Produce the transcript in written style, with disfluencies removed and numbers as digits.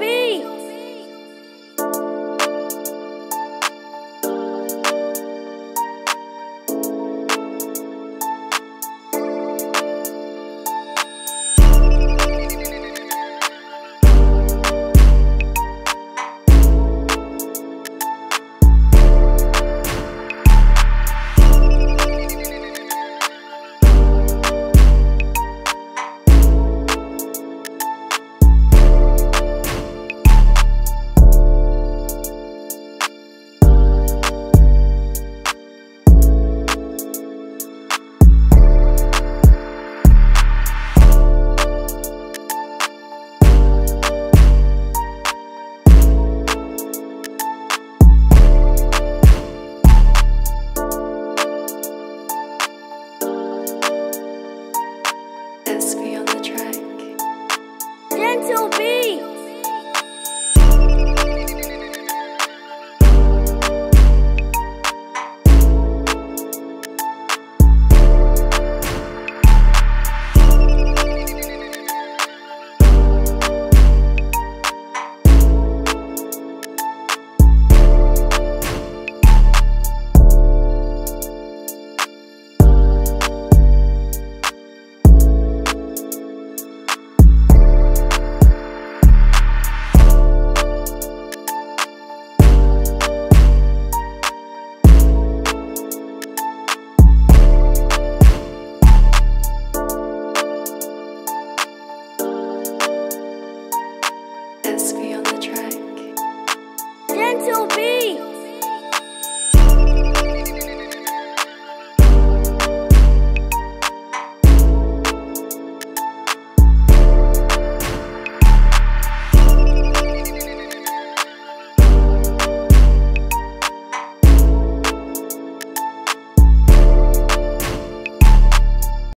be?